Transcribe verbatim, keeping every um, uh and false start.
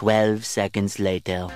twelve seconds later.